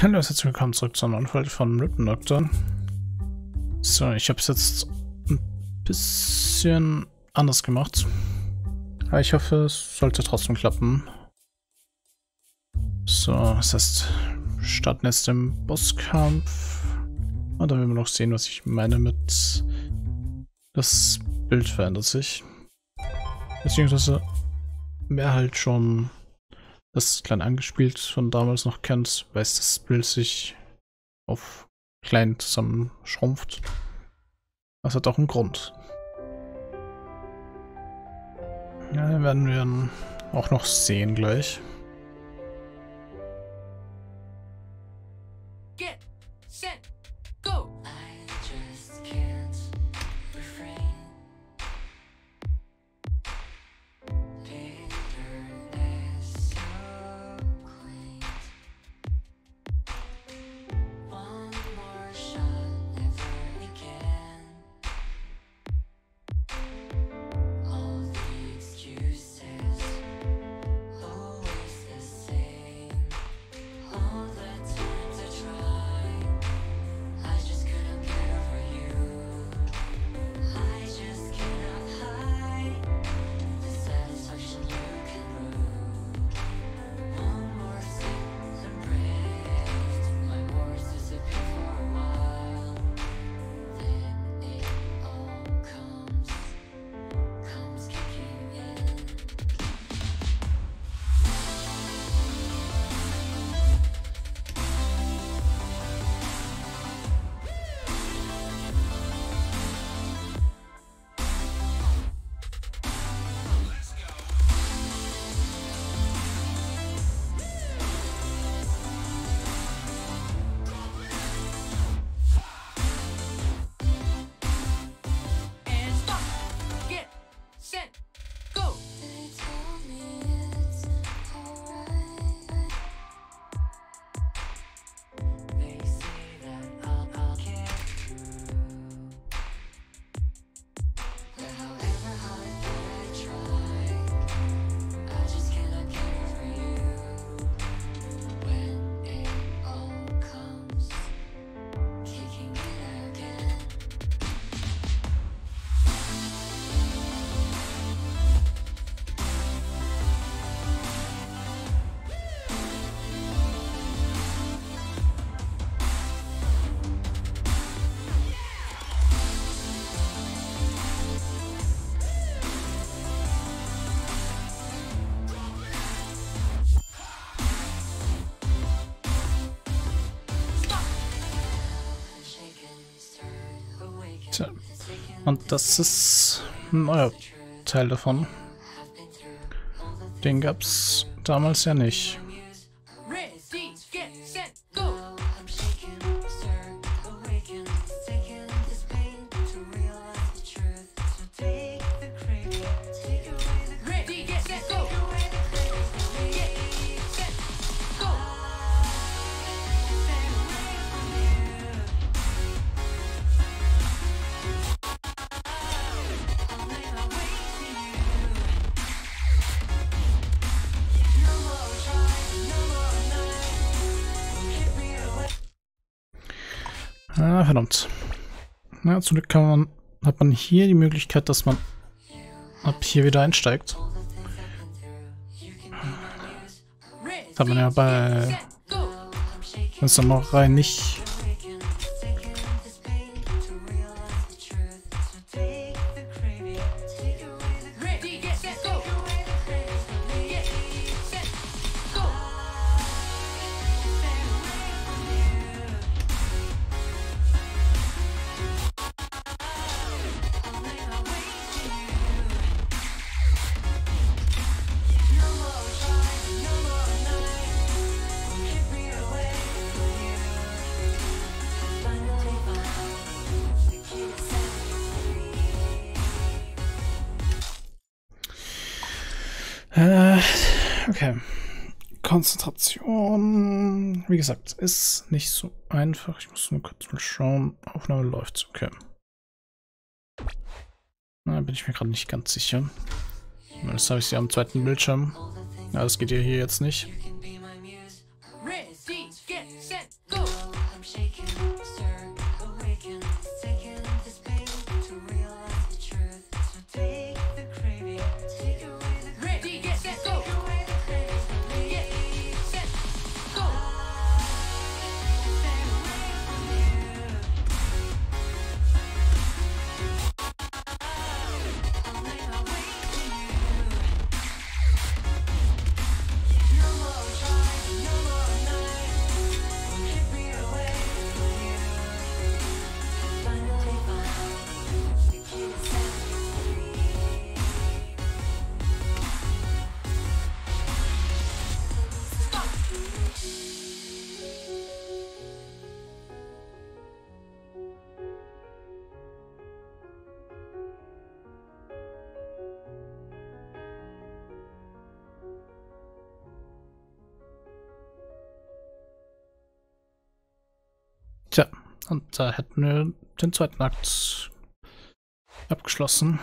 Hallo, herzlich willkommen zurück zu einer Folge von Rhythm Doctor. So, ich habe es jetzt ein bisschen anders gemacht. Aber ich hoffe, es sollte trotzdem klappen. So, das heißt, wir starten jetzt den Bosskampf. Und dann werden wir noch sehen, was ich meine mit das Bild verändert sich. Beziehungsweise wer halt schon das klein angespielt von damals noch kennt, weiß, dass das Bild sich auf klein zusammenschrumpft. Das hat auch einen Grund. Ja, werden wir auch noch sehen gleich. Und das ist ein neuer Teil davon. Den gab es damals ja nicht. Ah, verdammt. Ja, zum Glück hat man hier die Möglichkeit, dass man ab hier wieder einsteigt. Das hat man ja bei uns dann noch rein nicht. Okay, Konzentration, wie gesagt, ist nicht so einfach. Ich muss nur kurz mal schauen, Aufnahme läuft, okay. Na, bin ich mir gerade nicht ganz sicher. Jetzt habe ich sie am zweiten Bildschirm. Ja, das geht ja hier jetzt nicht. Tja, und da hätten wir den zweiten Akt abgeschlossen.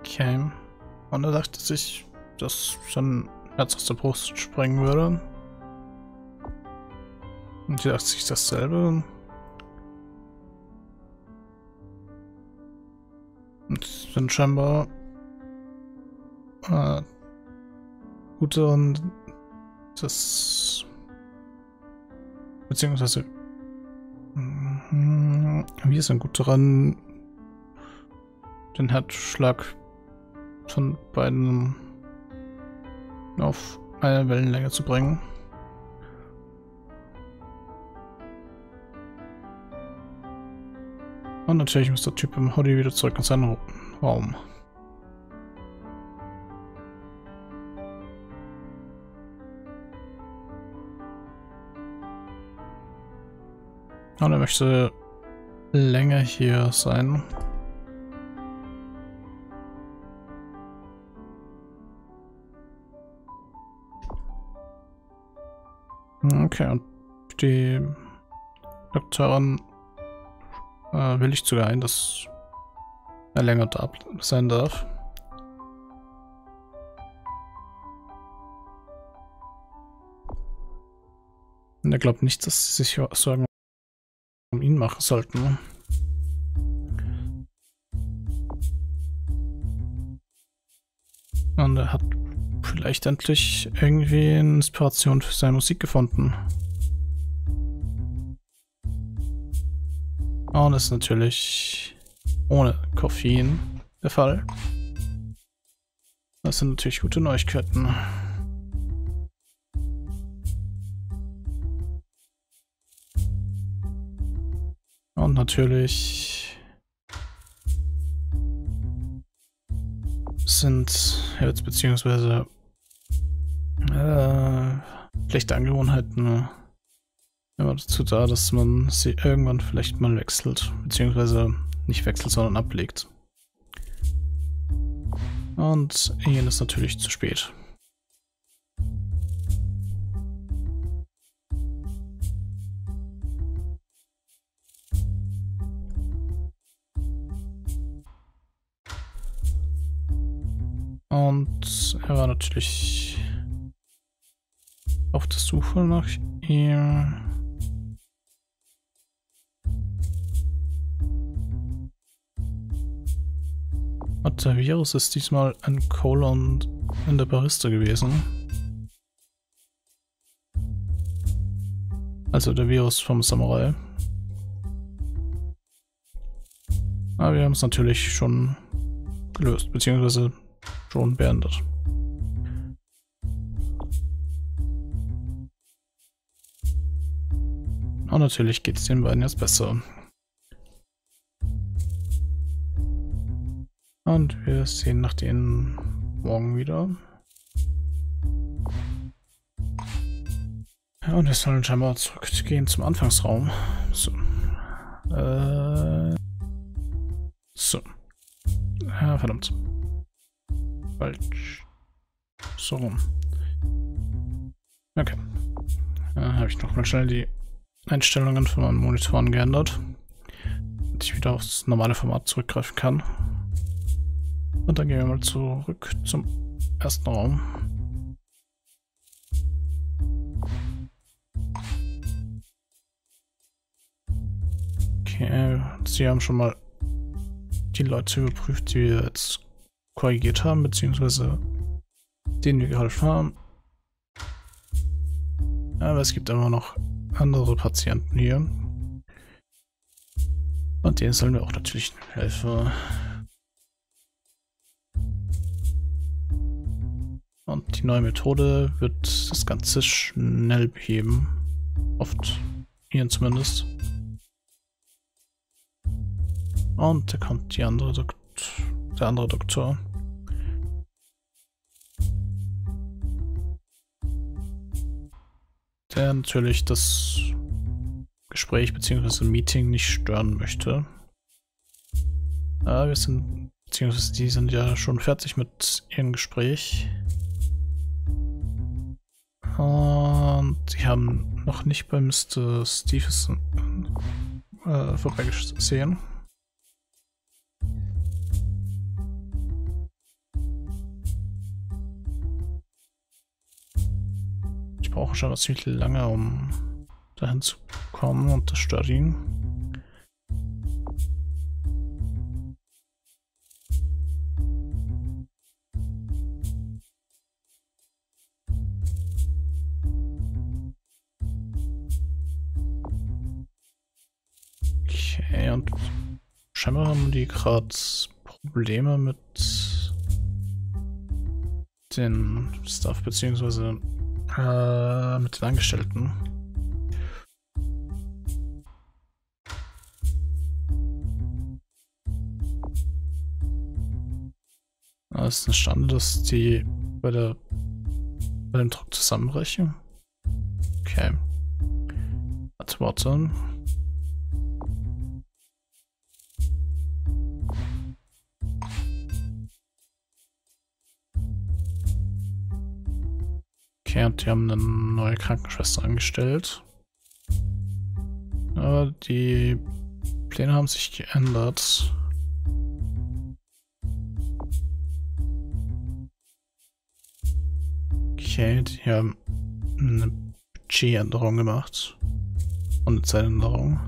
Okay. Und er dachte sich, dass sein Herz aus der Brust sprengen würde. Und sie dachte sich dasselbe. Und sind scheinbar gute und das beziehungsweise wir sind gut daran, den Herzschlag von beiden auf eine Wellenlänge zu bringen. Und natürlich muss der Typ im Hoodie wieder zurück in seinen Raum. Und er möchte länger hier sein. Okay, und die Doktorin willigt sogar ein, dass er länger da sein darf. Und er glaubt nicht, dass sie sich Sorgen um ihn machen sollten. Und er hat vielleicht endlich irgendwie eine Inspiration für seine Musik gefunden. Und das ist natürlich ohne Koffein der Fall. Das sind natürlich gute Neuigkeiten. Und natürlich sind jetzt beziehungsweise schlechte Angewohnheiten immer dazu da, dass man sie irgendwann vielleicht mal wechselt, beziehungsweise nicht wechselt, sondern ablegt. Und ihnen ist natürlich zu spät. Und er war natürlich auf der Suche nach ihm. Und der Virus ist diesmal ein Colon in der Barista gewesen. Also der Virus vom Samurai. Aber wir haben es natürlich schon gelöst, beziehungsweise schon beendet. Und natürlich geht es den beiden jetzt besser. Und wir sehen nach denen morgen wieder. Ja, und wir sollen scheinbar zurückgehen zum Anfangsraum. So. So. Ja, verdammt. Falsch. So rum. Okay. Dann habe ich nochmal schnell die Einstellungen von meinen Monitoren geändert, damit ich wieder aufs normale Format zurückgreifen kann. Und dann gehen wir mal zurück zum ersten Raum. Okay, sie haben schon mal die Leute überprüft, die wir jetzt korrigiert haben, beziehungsweise denen wir geholfen haben. Aber es gibt immer noch andere Patienten hier. Und denen sollen wir auch natürlich helfen. Und die neue Methode wird das Ganze schnell beheben. Oft. Hier zumindest. Und da kommt die andere Der andere Doktor. Der natürlich das Gespräch bzw. Meeting nicht stören möchte. Wir sind, beziehungsweise die sind ja schon fertig mit ihrem Gespräch. Und die haben noch nicht bei Mr. Stevenson vorbeigesehen. Ich brauche schon ziemlich lange, um dahin zu kommen, und das stört ihn. Und scheinbar haben die gerade Probleme mit den Staff bzw. Mit den Angestellten. Es ist eine Schande, dass die bei dem Druck zusammenbrechen. Okay. Warte. Und die haben eine neue Krankenschwester angestellt. Aber die Pläne haben sich geändert. Okay, die haben eine Budgetänderung gemacht. Und eine Zeitänderung.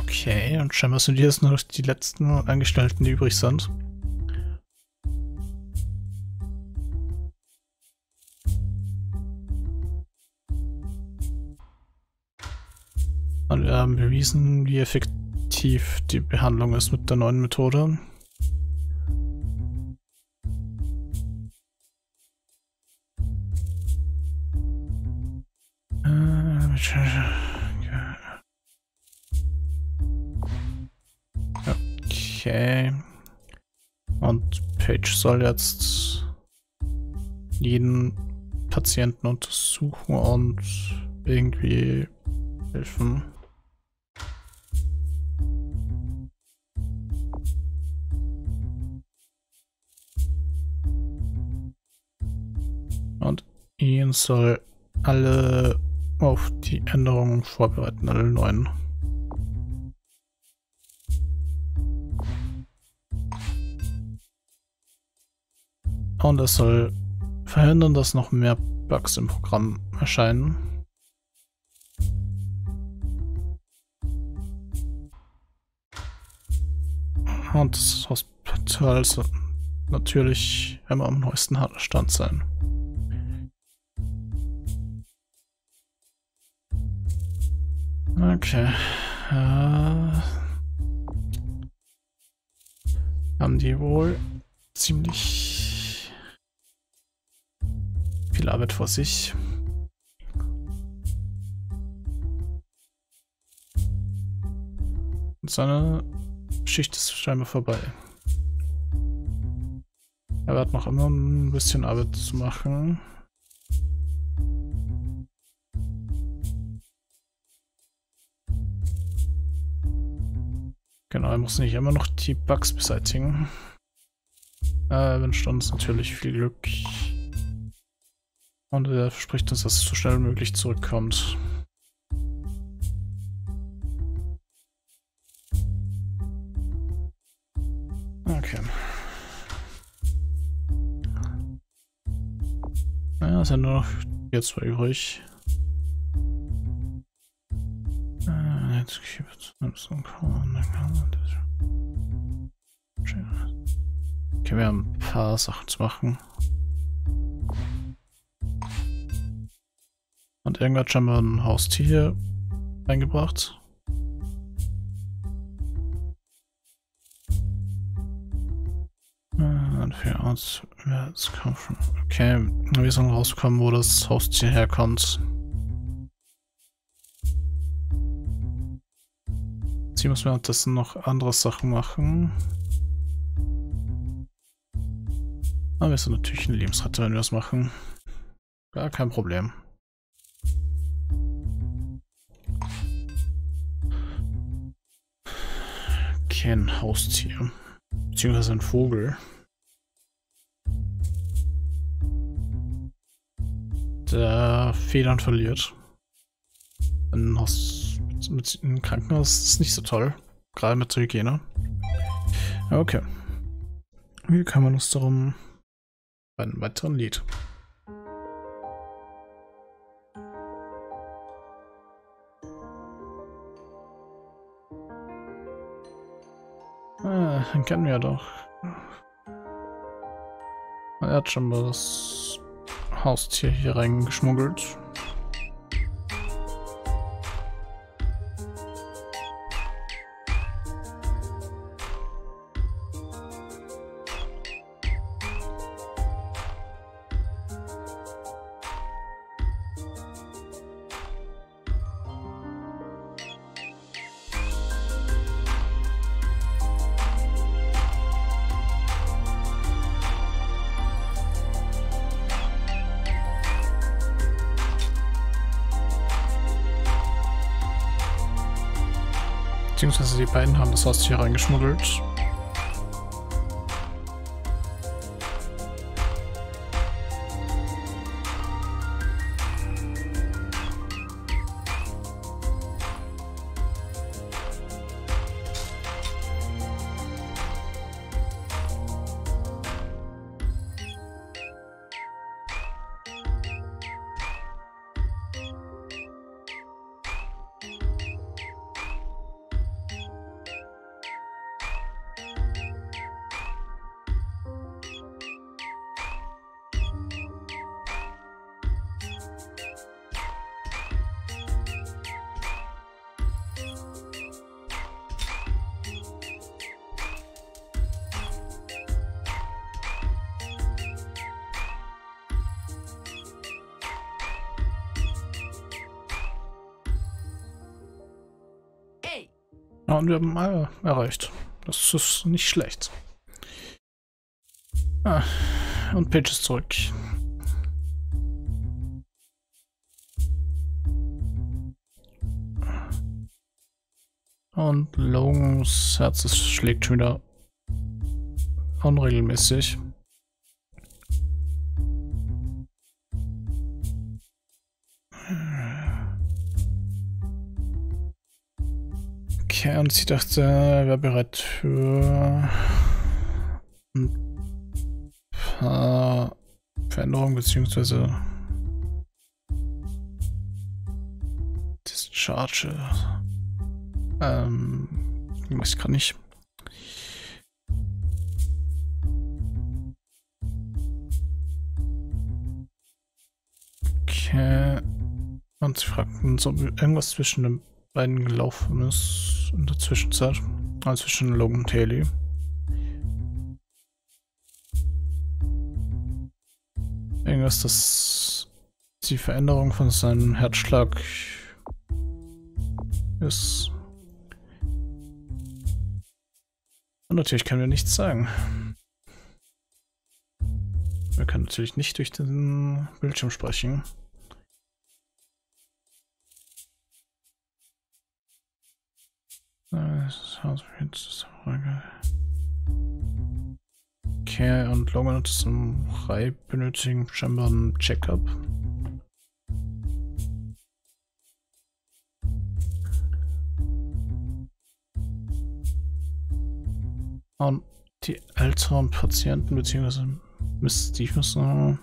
Okay, und scheinbar sind hier jetzt noch die letzten Angestellten, die übrig sind. Und wir haben bewiesen, wie effektiv die Behandlung ist mit der neuen Methode. Okay. Und Page soll jetzt jeden Patienten untersuchen und irgendwie helfen. Und Ian soll alle auf die Änderungen vorbereiten, alle neuen. Und das soll verhindern, dass noch mehr Bugs im Programm erscheinen. Und das Hospital soll natürlich immer am neuesten Stand sein. Okay. Haben die wohl ziemlich viel Arbeit vor sich. Und seine Schicht ist scheinbar vorbei. Er hat noch immer ein bisschen Arbeit zu machen. Genau, er muss nicht immer noch die Bugs beseitigen. Wünscht uns natürlich viel Glück. Und er verspricht uns, dass es so schnell wie möglich zurückkommt. Okay. Naja, es sind nur noch die zwei übrig. Let's keep it some cool. Okay, wir haben ein paar Sachen zu machen. Und irgendwann hat scheinbar ein Haustier eingebracht. Und wir uns jetzt kaufen. Okay, wir sollen rauskommen, wo das Haustier herkommt. hier müssen wir unterdessen noch andere Sachen machen. Aber wir sind natürlich eine Lebensrette, wenn wir das machen. Gar kein Problem. Okay, ein Haustier. Beziehungsweise ein Vogel. Der Federn verliert. Im Krankenhaus ist nicht so toll. Gerade mit der Hygiene. Okay. Hier kann man uns darum bei einem weiteren Lied. Ah, den kennen wir doch. Er hat schon mal das Haustier hier reingeschmuggelt. Beziehungsweise die beiden haben das Haustier reingeschmuggelt. Und wir haben alle erreicht. Das ist nicht schlecht. Ah, und Page ist zurück. Und Logans Herz schlägt schon wieder unregelmäßig. Und sie dachte, er wäre bereit für ein paar Veränderungen bzw. Discharge. Weiß ich gerade nicht. Okay. Und sie fragten uns, ob irgendwas zwischen dem beiden gelaufen ist in der Zwischenzeit, also zwischen Logan und Haley. Irgendwas, das die Veränderung von seinem Herzschlag ist. Und natürlich können wir nichts sagen. Wir können natürlich nicht durch den Bildschirm sprechen. Okay, und Logan hat zum Brei benötigen scheinbar einen Check-up. Und die älteren Patienten bzw. Miss Stevenson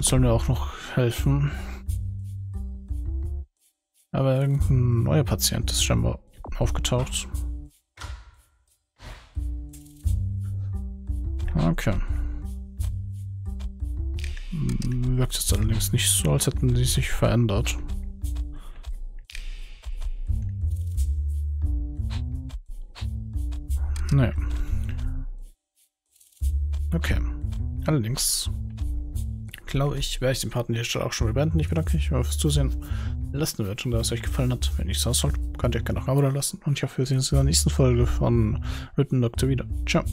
sollen wir auch noch helfen. Aber irgendein neuer Patient ist scheinbar aufgetaucht. Okay. Wirkt jetzt allerdings nicht so, als hätten sie sich verändert. Nee. Okay. Allerdings glaube ich, werde ich den Partner hier auch schon beenden. Ich bedanke mich fürs Zusehen. Lasst eine Wertung da, was euch gefallen hat. Wenn nicht sonst, könnt ihr gerne ein Abo da lassen. Und ich hoffe, wir sehen uns in der nächsten Folge von Rhythm Doctor wieder. Ciao.